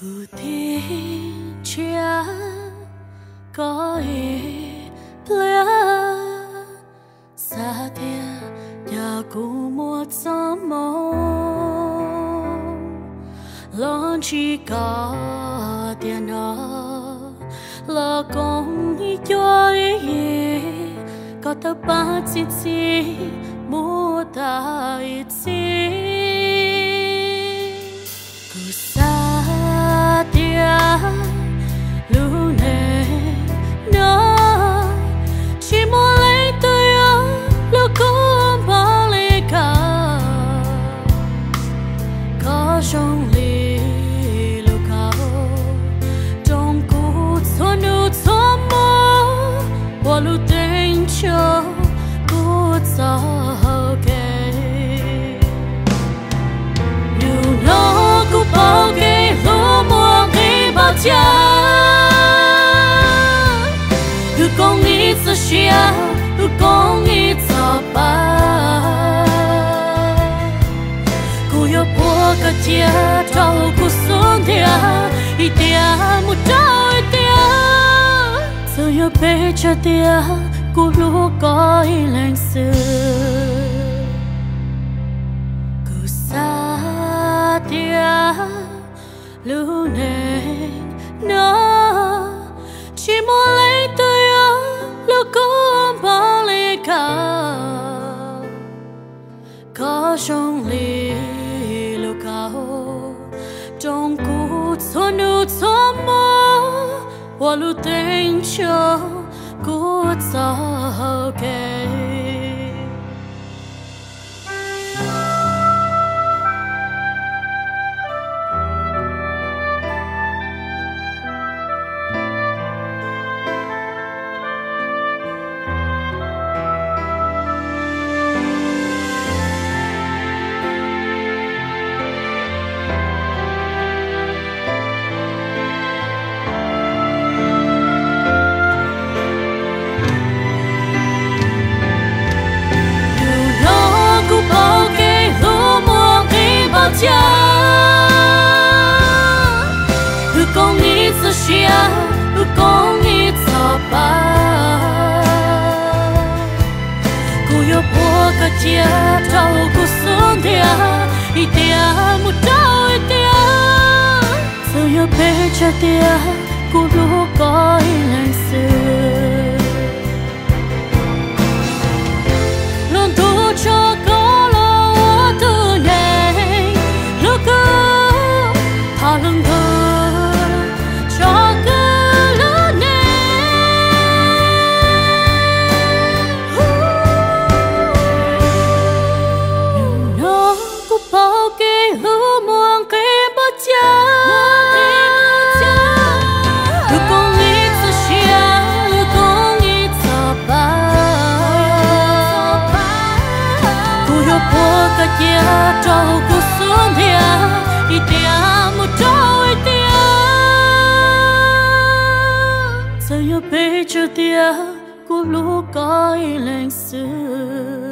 cứ thế chia có ý lẽ xa thea nhà cũ một gió mong lon chỉ có tiền đó là con đi chơi có ta ba chỉ mua ta chỉ lưu nề nhớ chỉ muốn lấy tôi yêu là có bao lì cả có trong lì lưu cao trong cuộc xuân yêu thắm mơ qua lưu tình chờ cuộc gió kề lưu nó cũng bao kề lúa mùa khi bao cha con nghĩ cho chia, tôi con nghĩ cho ba. Cô yêu bố cả chia, trao cô xuống thia, y tia một trao y tia. Giờ yêu bé cho tia, cô lúc có y lành xưa. Cứ xa tia, lưu nề nỡ. Chỉ muốn lấy tôi yêu lúc cũng bao lì cả có trong lì lúc cao trong cuộc xuân yêu thắm mơ qua lúc tình chờ cuộc gió kề cho tia của lũ cõi lạnh xưa.